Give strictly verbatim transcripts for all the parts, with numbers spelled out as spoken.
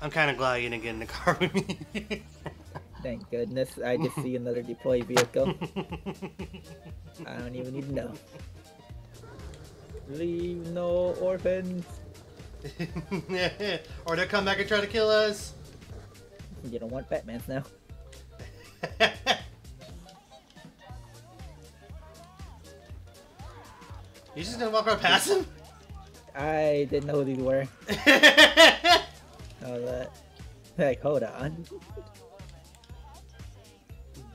I'm kind of glad you didn't get in the car with me. Thank goodness. I just see another deploy vehicle. I don't even need to know. Leave no orphans. Or they'll come back and try to kill us. You don't want Batmans now. You just gonna walk right past him? I didn't know who these were. All that. Like, hold on.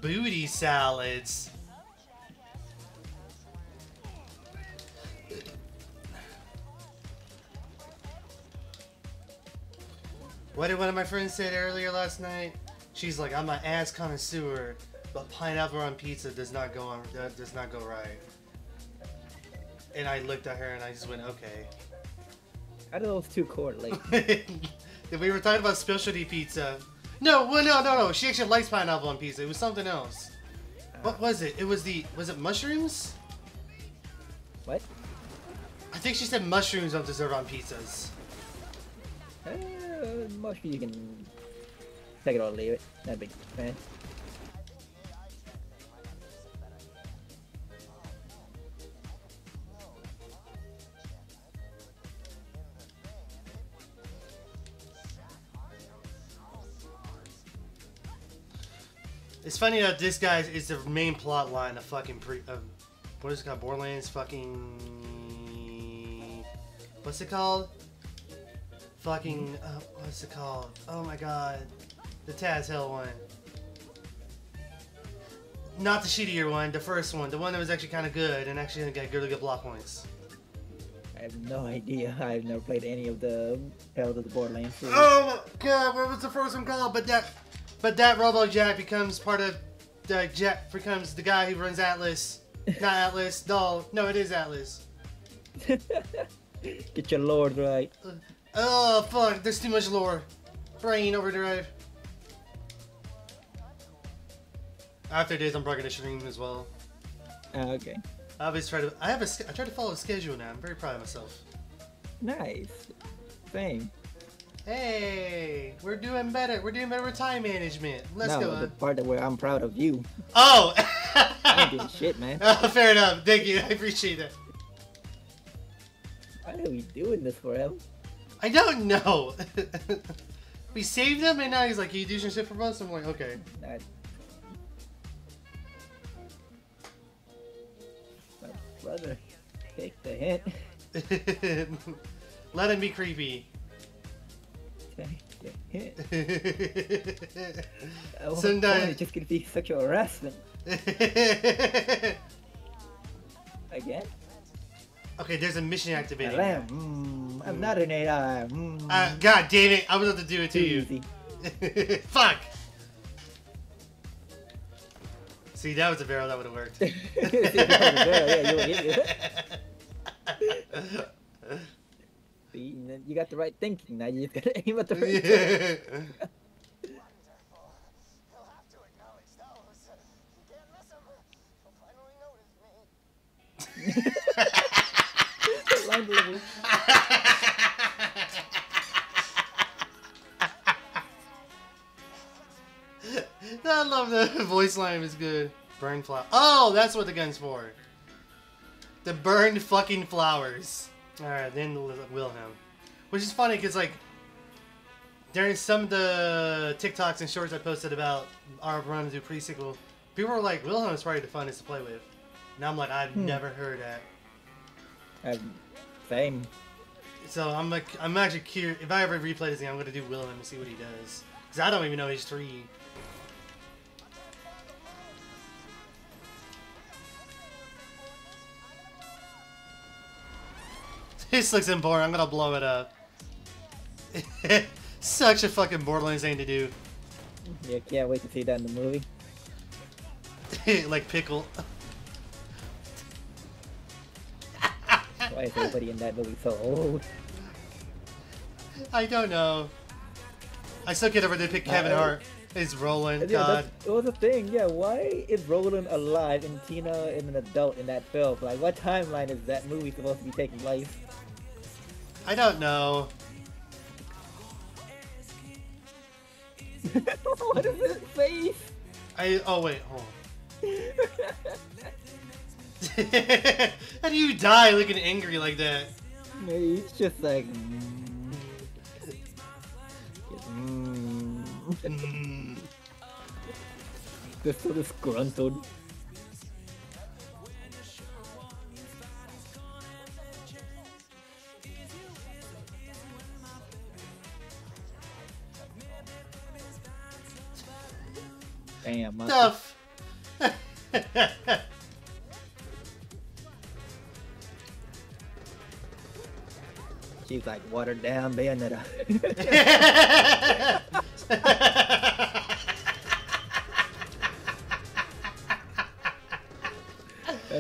Booty salads. What did one of my friends said earlier last night? She's like, I'm an ass connoisseur, but pineapple on pizza does not go on, uh, does not go right. And I looked at her and I just went, okay. I don't know if it's too correlated. If we were talking about specialty pizza. No, well, no, no, no. She actually likes pineapple on pizza. It was something else. Uh, what was it? It was the, was it mushrooms? What? I think she said mushrooms don't deserve on pizzas. Uh, mushrooms, you can take it or leave it. Not a big fan. It's funny that this guy is the main plot line of fucking pre of what is it called? Borderlands fucking what's it called? Fucking uh, what's it called? Oh my god, the Taz Hill one. Not the shittier one, the first one, the one that was actually kind of good and actually got really good block points. I have no idea. I've never played any of the Tales of the Borderlands series. Oh my god, what was the first one called? But that. But that Robo Jack becomes part of the Jack becomes the guy who runs Atlas. Not Atlas, Doll. No, it is Atlas. Get your lore right. Uh, oh fuck, there's too much lore. Brain overdrive. After this, I'm broken the stream as well. Uh, okay. I always try to. I have a. I try to follow a schedule now. I'm very proud of myself. Nice. Same. Hey, we're doing better. We're doing better with time management. Let's no, go. No, the part that where I'm proud of you. Oh! I ain't doing shit, man. Oh, fair enough. Thank you. I appreciate it. Why are we doing this for him? I don't know. We saved him, and now he's like, can you do some shit for us? I'm like, okay. Not... My brother, take the hint. Let him be creepy. At one point, it's just gonna be sexual harassment. Again? Okay, there's a mission activated. I am. Mm, I'm not an A I. Mm. Uh, God damn it! I was about to do it to Easy. you. Fuck. See, that was a barrel that would have worked. See, that was a barrel. Yeah, you were idiot. You got the right thinking. Now you just gotta aim at the right thing. I love the voice line is good. Burn flower. Oh, that's what the gun's for. The burned fucking flowers. Alright, then Wilhelm. Which is funny because, like, during some of the TikToks and shorts I posted about our run to pre-sequel, people were like, Wilhelm is probably the funnest to play with. And I'm like, I've hmm. never heard that. Um, same. So I'm like, I'm actually curious. If I ever replay this game, I'm going to do Wilhelm and see what he does. Because I don't even know he's three. This looks important. I'm gonna blow it up. Such a fucking Borderlands thing to do. Yeah, can't wait to see that in the movie. Like Pickle. Why is everybody in that movie so old? I don't know. I still get over to pick Kevin uh, Hart. Is Roland? Yeah, God. It was a thing. Yeah, why is Roland alive and Tina is an adult in that film? Like, what timeline is that movie supposed to be taking place? I don't know. What is his face? I oh wait, hold on. How do you die looking angry like that? He's just like mm. Mm. Mm. Just so disgruntled. Damn, tough. She's like watered down Bayonetta. And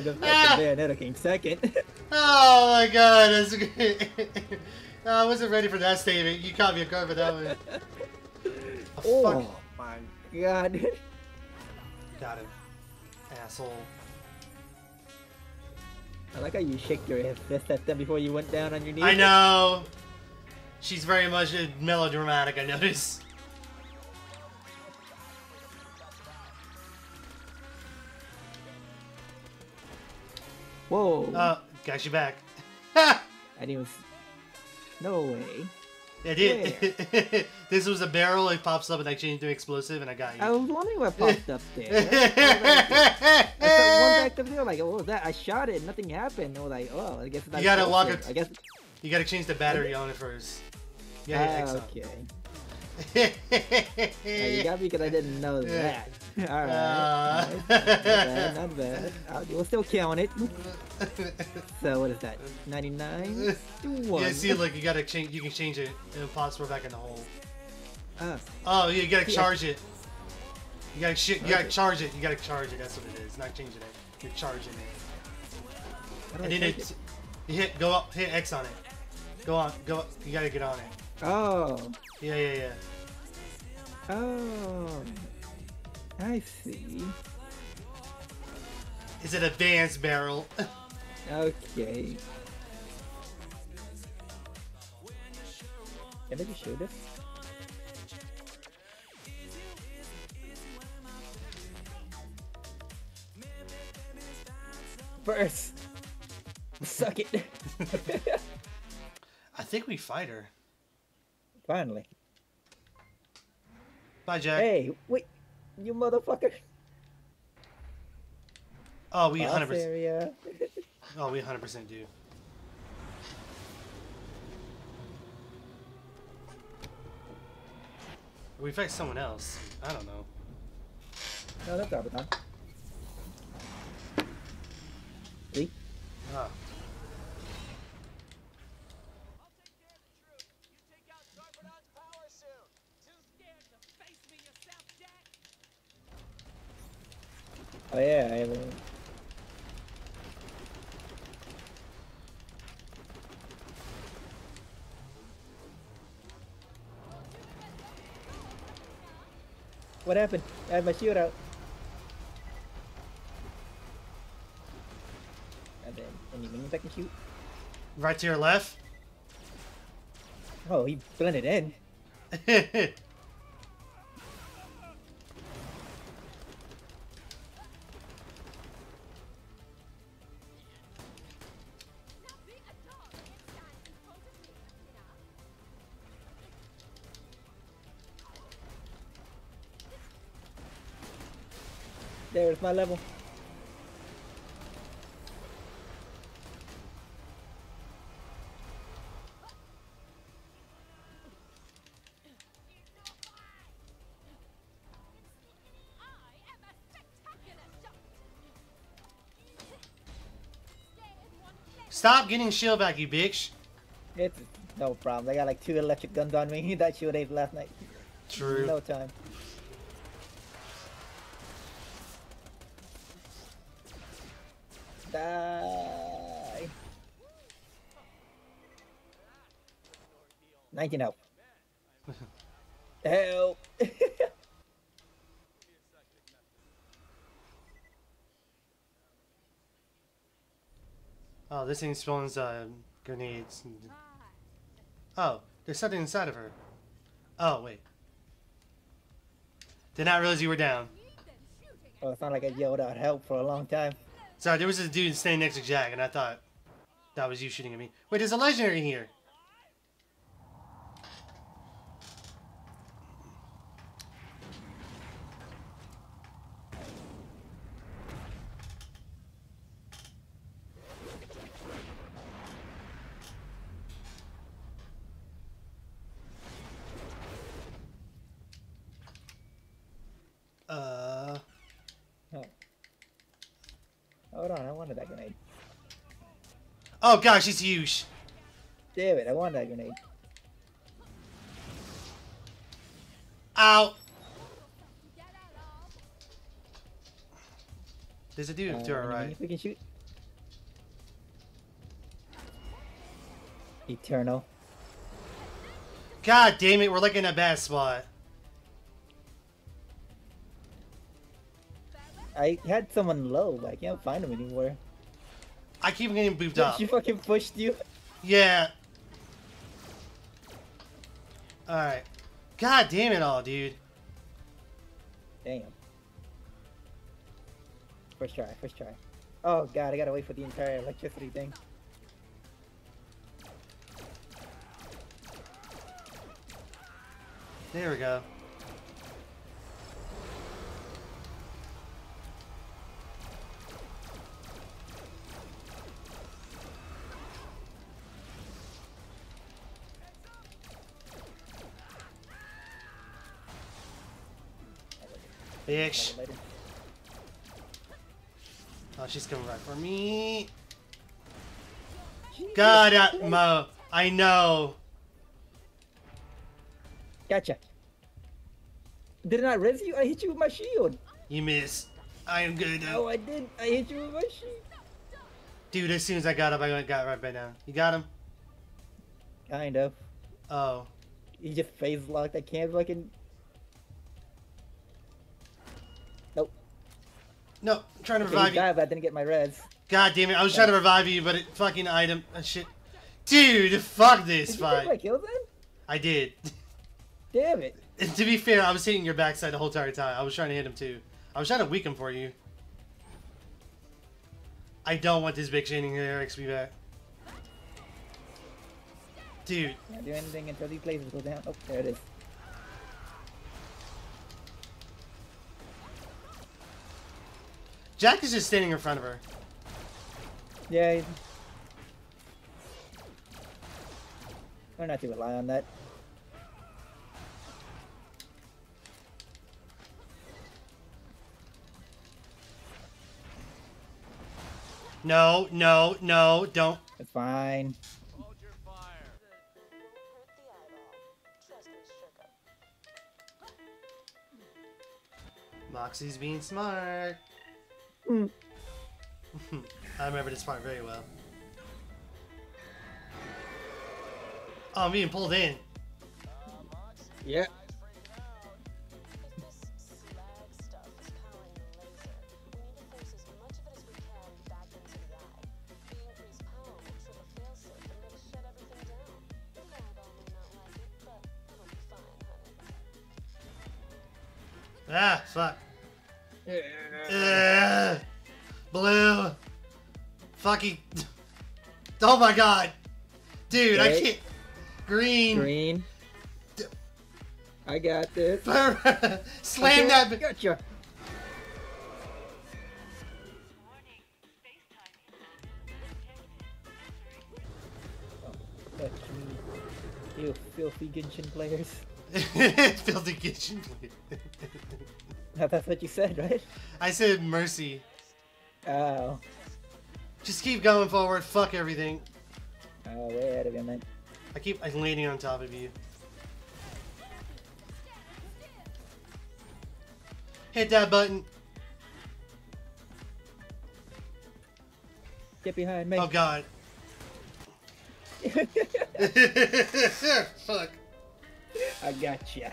the fact that Bayonetta came second. Oh my god, that's great. No, I wasn't ready for that statement. You caught me a guard for that one. Oh, oh fuck. My god. Got him, asshole. I like how you shake your fist at them before you went down on your knees. I know! She's very much melodramatic, I notice. Whoa! Uh, got you back. Ha! I didn't even... No way. I did. This was a barrel, it pops up and I changed to explosive and I got you. I was wondering what popped up there. I put one back up there, like, oh, what was that? I shot it, nothing happened. I was like, oh, I guess it's not. You gotta lock it. I guess... You gotta change the battery on it first. You gotta hit X on. Okay. Now you got me because I didn't know that. Alright. Uh... Not bad, not bad. I'll, we'll still count it. So what is that? ninety-nine? one. Yeah, see, look, you gotta change. You can change it. It'll pop right back in the hole. Uh, oh, yeah, you gotta see, charge I... it. You gotta shit. You gotta it. charge it. You gotta charge it. That's what it is. Not changing it. You're charging it. And I then it, it. You hit. Go up. Hit X on it. Go on. Go. Up. You gotta get on it. Oh. Yeah, yeah, yeah. Oh. I see. It's an advanced barrel. Okay. Can I just shoot it? First! Suck it! I think we fight her. Finally. Bye, Jack. Hey, wait! You motherfucker! Oh, we one hundred percent. Boss area. Oh, we one hundred percent do. We affect someone else. I don't know. No, that's not bad. See? Ah. Oh yeah, I have a... What happened? I had my shield out. And then, any minions I can shoot? Right to your left? Oh, he blended in. There's my level. Stop getting shield back, you bitch. It's no problem. I got like two electric guns on me. That shield ate last night. True. No time. Die. nineteen help. Help. Oh, this thing spawns uh, grenades. Oh, there's something inside of her. Oh, wait. Did not realize you were down. Well, it's not like I yelled out help for a long time. Sorry, there was this dude standing next to Jack, and I thought that was you shooting at me. Wait, there's a legendary in here. Oh gosh, it's huge. Damn it, I want that grenade. Ow! There's a dude uh, to our right. We can shoot. Eternal. God damn it, we're like in a bad spot. I had someone low, but I can't find him anymore. I keep getting booped up. She fucking pushed you. Yeah. All right. God damn it all, dude. Damn. First try. First try. Oh god, I gotta wait for the entire electricity thing. There we go. Bitch. Oh, she's coming right for me. God, uh, Mo. I know. Gotcha. Didn't I res you? I hit you with my shield. You missed. I am good though. No, I did. I hit you with my shield. Dude, as soon as I got up, I got right back down. You got him? Kind of. Oh. You just phase locked. I can't fucking... No, I'm trying to okay, revive you. Died, but I didn't get my reds. God damn it! I was trying to revive you, but it fucking item and shit. Dude, fuck this did fight. Did you get my kill then? I did. Damn it! And to be fair, I was hitting your backside the whole entire time. I was trying to hit him too. I was trying to weaken for you. I don't want this bitch hitting your X P back. Dude. Can't do anything until these places go down. Oh, there it is. Jack is just standing in front of her. Yeah. We're not to rely on that. No, no, no, don't. It's fine. Hold your fire. Moxie's being smart. Mm. I remember this part very well. Oh, I'm being pulled in. Yeah. Ah, fuck. Uh, blue fucking oh my god dude okay. I can't green green D I got this slam okay. That gotcha. Oh, you filthy Genshin players. Filthy Genshin players. That's what you said, right? I said mercy. Oh. Just keep going forward. Fuck everything. Oh, way out of your mind. I keep I'm leaning on top of you. Hit that button. Get behind me. Oh, God. Fuck. I gotcha.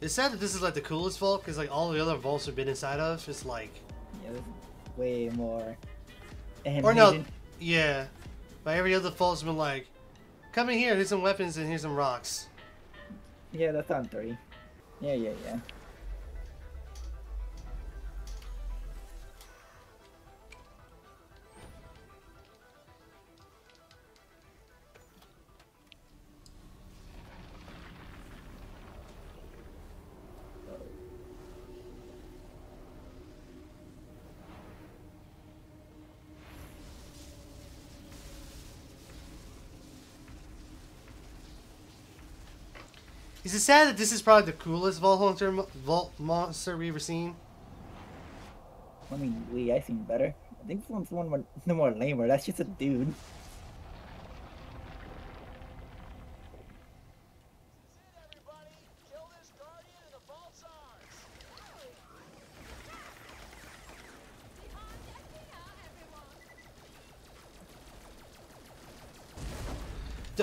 It's sad that this is like the coolest vault, because like all the other vaults have been inside of, just like... Yeah, way more... Animated. Or no, yeah. But every other vault's been like, Come in here, here's some weapons and here's some rocks. Yeah, that's on three. Yeah, yeah, yeah. Is it sad that this is probably the coolest Vault Hunter Vault Monster we've ever seen? I mean, Lee, I seen better. I think this one's one more, no more lamer. That's just a dude.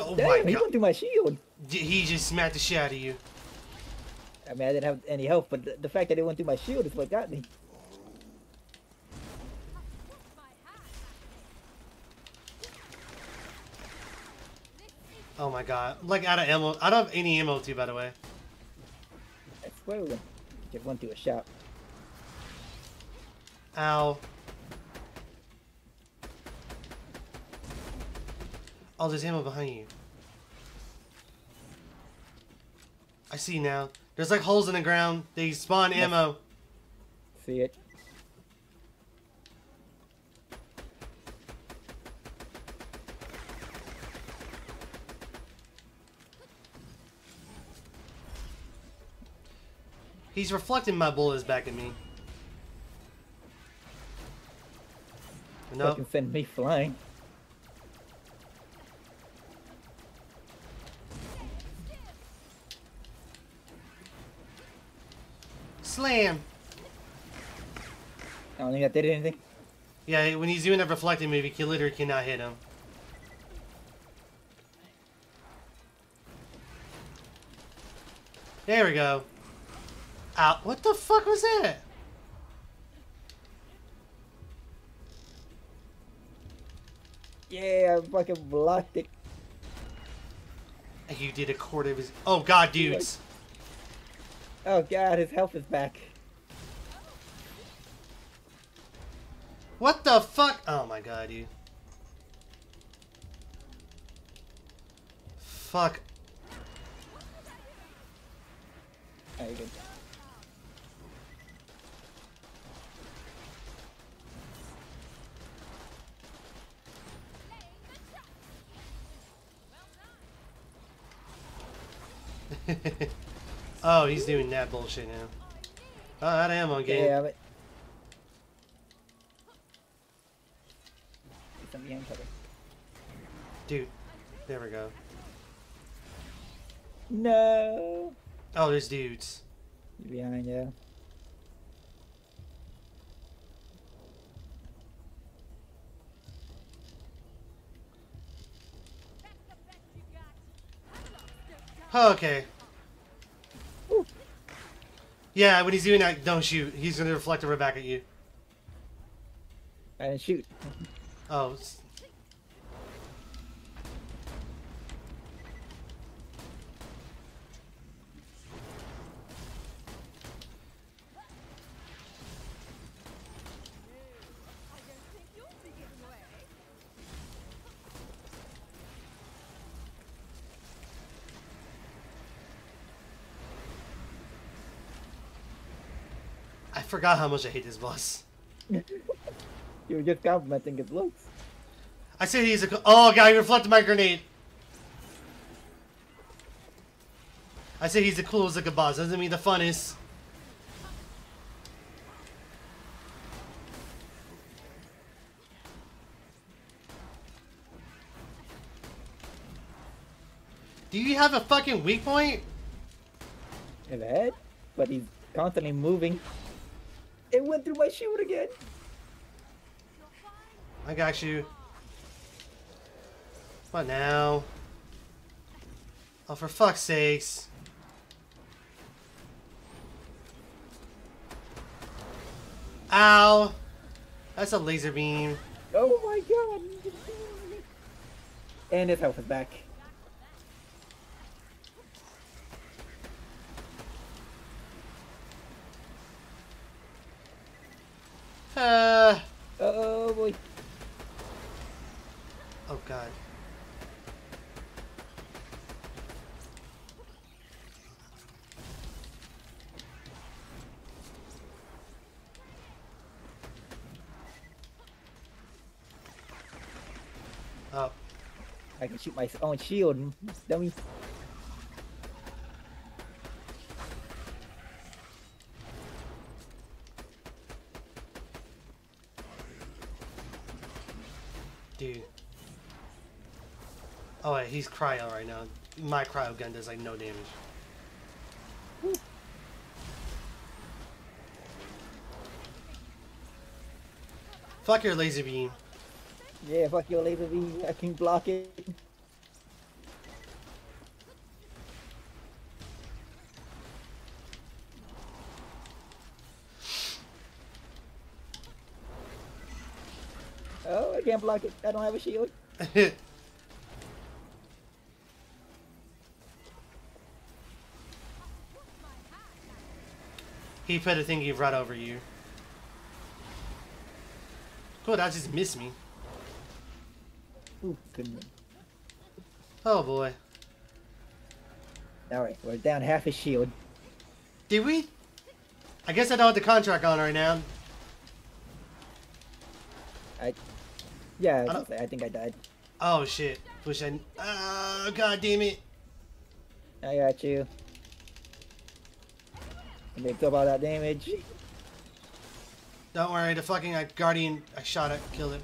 Oh Damn, my he God. He went through my shield. He just smacked the shit out of you. I mean, I didn't have any health, but the, the fact that it went through my shield is what got me. Oh my God. I'm like out of ammo. I don't have any ammo too, by the way. I swear we just went through a shop. Ow. Oh, there's ammo behind you. I see now. There's like holes in the ground. They spawn yep. ammo. See it. He's reflecting my bullets back at me. No. Fucking send me flying. Slam. I don't think that did anything. Yeah, when he's doing that reflecting move, you literally cannot hit him. There we go. Ow. What the fuck was that? Yeah, I fucking blocked it. You did a quarter of his... Oh, God, dudes. Oh God, his health is back. What the fuck? Oh my God, dude. Fuck. Oh, you're good. Oh, he's doing that bullshit now. Oh, out of ammo game. Yeah, but... Dude, there we go. No. Oh, there's dudes. You're behind, yeah. Oh, okay. Yeah, when he's doing that, don't shoot. He's going to reflect right back at you. I didn't shoot. Oh. I forgot how much I hate this boss. You were just complimenting his looks. I said he's a. Oh God, he reflected my grenade. I said he's the coolest looking boss. Doesn't mean the funnest. Do you have a fucking weak point? In the head, but he's constantly moving. It went through my shield again. I got you. What now? Oh, for fuck's sakes. Ow. That's a laser beam. Oh my God. And his health is back. Uh, oh boy. Oh god. Oh. I can shoot my own shield, dummy. Dude. Oh, wait, he's cryo right now. My cryo gun does like no damage. Woo. Fuck your laser beam. Yeah, fuck your laser beam. I can block it. Oh, I can't block it. I don't have a shield. He put a thingy right over you. Cool, that just missed me. Ooh, goodness. Oh boy. Alright, we're down half his shield. Did we? I guess I don't have the contract on right now. I... Yeah, I, I, I think I died. Oh shit. Wish I... Oh, god damn it. I got you. I picked up all that damage. Don't worry, the fucking uh, guardian... I shot it, killed it.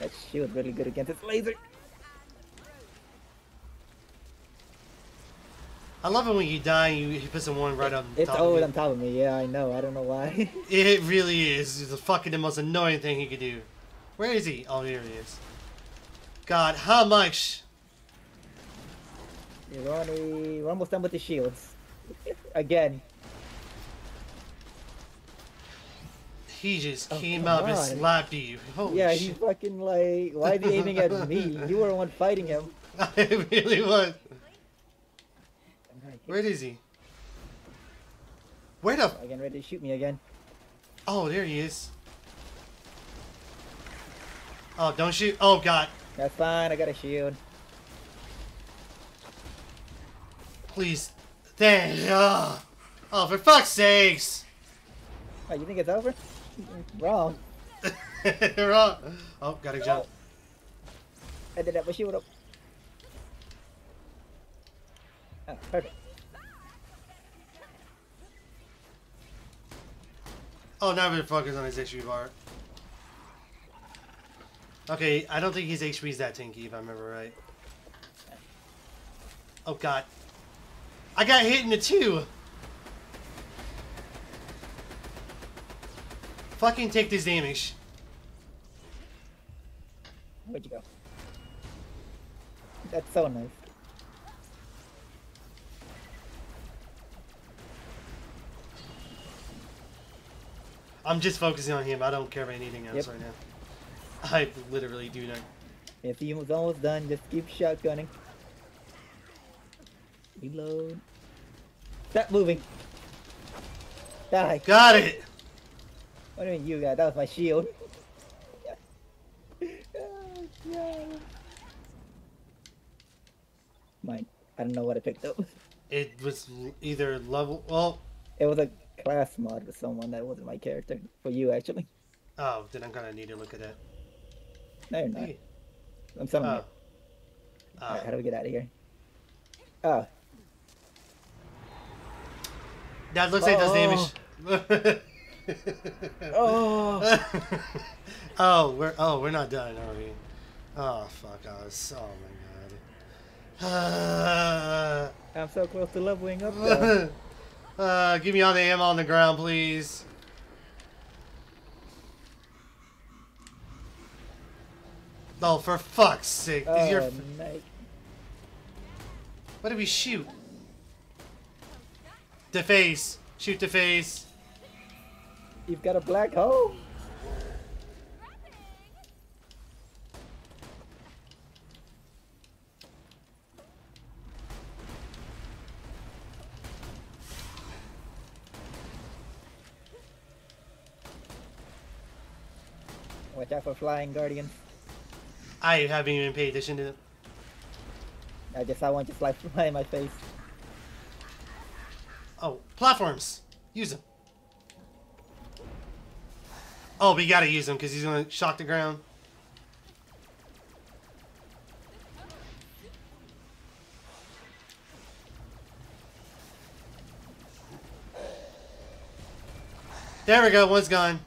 That shield really good against this laser. I love it when you die and you, you put someone right it, on top of me. It's always on top of me, yeah, I know. I don't know why. It really is. It's the fucking the most annoying thing he could do. Where is he? Oh, here he is. God, how much? We're, only, we're almost done with the shields. Again. He just oh, came up on. and slapped you. Holy yeah, he's fucking like, why are they aiming at me? You were the one fighting him. I really was. Where is he? Where the? Again, ready to shoot me again. Oh, there he is. Oh, don't shoot. Oh, God. That's fine. I got a shield. Please. Dang. Oh, oh for fuck's sakes. Oh, you think it's over? Wrong. Wrong. Oh, gotta jump. I did that, but she would have. Oh, perfect. Oh, now we're focused on his H P bar. Okay, I don't think his H P is that tanky, if I remember right. Oh, God. I got hit in the two! Fucking take this damage. Where'd you go? That's so nice. I'm just focusing on him. I don't care about anything else yep. right now. I literally do not. If he was almost done, just keep shotgunning. Reload. Stop moving. Die. Got it! What do you mean you got? That was my shield. Oh, God. Mine. I don't know what I picked up. It was either level... Well... It was a class mod with someone that wasn't my character. For you, actually. Oh, then I'm gonna need to look at that. No, you're not. Hey. I'm somewhere. Oh. Alright, how do we get out of here? Oh. That looks oh. like it does damage. oh, oh, we're oh we're not done, are we? Oh fuck us! Oh my god! Uh, I'm so close to leveling up. Though. uh, give me all the ammo on the ground, please. Oh, for fuck's sake! Oh, your... What did we shoot? The face. Shoot the face. You've got a black hole. Watch out for flying guardians. I haven't even paid attention to them. I guess I want to fly fly in my face. Oh, platforms! Use them. Oh, we gotta use them because he's gonna shock the ground. There we go, one's gone.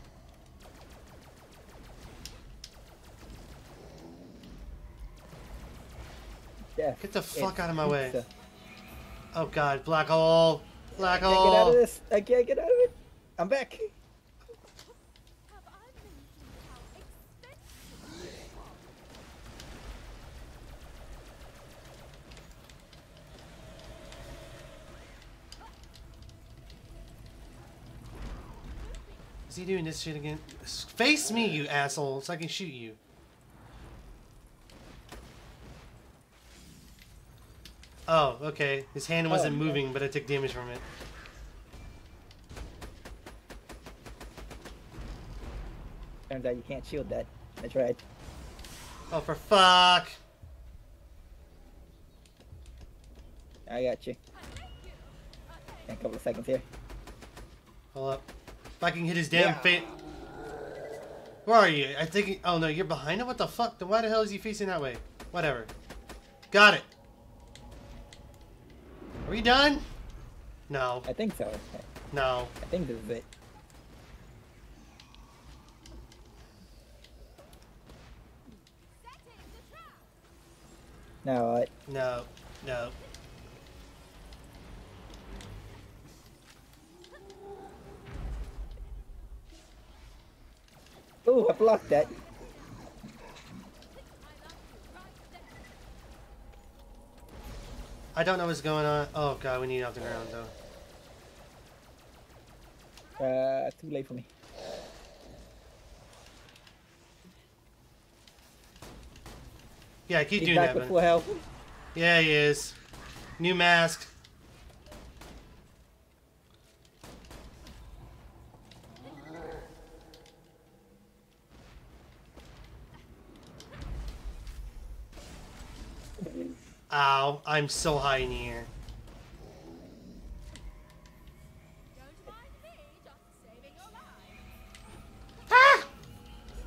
Yeah. Get the fuck out of my way. Oh god, black hole. Black hole. I can't get out of this. I can't get out of it. I'm back. Is he doing this shit again? Face me, you asshole, so I can shoot you. Oh, okay. His hand wasn't oh, okay. moving, but I took damage from it. Turns out you can't shield that. That's right. Oh, for fuck! I got you. In a couple of seconds here. Hold up. If I can hit his damn yeah. face. Where are you? I think. Oh no, you're behind him? What the fuck? Then why the hell is he facing that way? Whatever. Got it. Are we done? No. I think so. No. I think this is it. No, what? No. No. Ooh, I blocked that. I don't know what's going on. Oh god, we need off the ground though. Uh, too late for me. Yeah, keep He's doing back that. With full health. Yeah, he is. New mask. Ow, I'm so high in the air. Ah!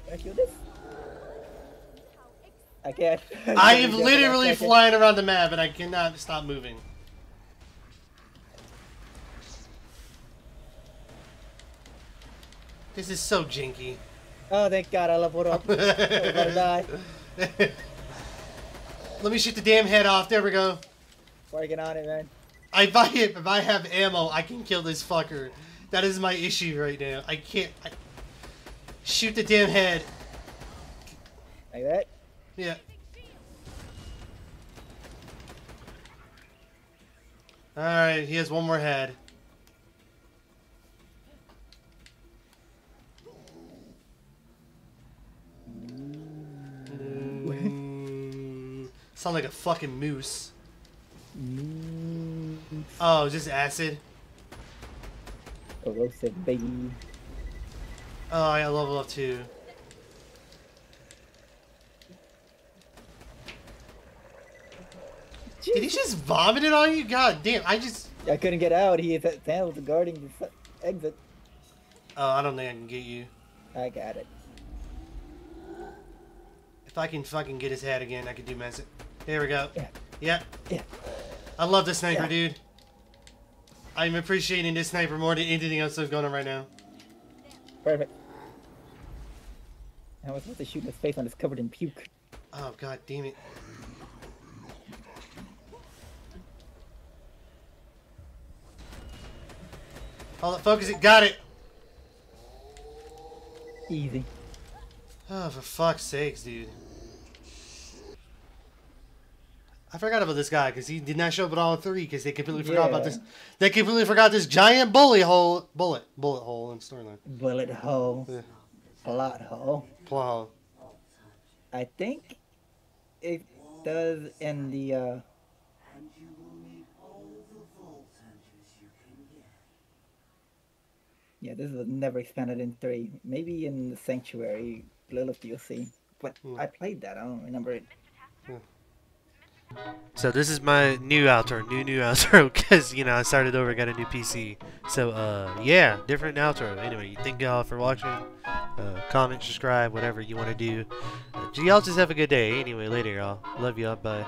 Can I kill this? I can't. I am literally flying around the map and I cannot stop moving. This is so janky. Oh, thank god I leveled up. I'm gonna die. Let me shoot the damn head off. There we go. Working on it, man. I buy it. If I have ammo, I can kill this fucker. That is my issue right now. I can't. I... Shoot the damn head. Like that? Yeah. Alright, he has one more head. Sound like a fucking moose. moose. Oh, just acid. Corrosive, baby. Oh, I got level up too. Jeez. Did he just vomit it on you? God damn! I just I couldn't get out. He was guarding the exit. Oh, I don't think I can get you. I got it. If I can fucking get his head again, I can do mess it. There we go. Yeah. yeah. Yeah. I love this sniper, yeah. dude. I'm appreciating this sniper more than anything else that's going on right now. Perfect. I was supposed to shoot in his face on his covered in puke. Oh, god damn it. Hold up, focus it. Got it. Easy. Oh, for fuck's sakes, dude. I forgot about this guy because he did not show up at all three because they completely forgot yeah. about this. They completely forgot this giant bullet hole, bullet, bullet hole in storyline. Bullet hole, yeah. plot hole, plot hole. I think it does in the. Uh... Yeah, this was never expanded in three. Maybe in the Sanctuary, a little D L C. But mm. I played that, I don't remember it. Yeah. So this is my new outro, new, new outro, because, you know, I started over, got a new P C. So, uh, yeah, different outro. Anyway, thank y'all for watching. Uh, comment, subscribe, whatever you want to do. Uh, y'all just have a good day. Anyway, later, y'all. Love y'all. Bye.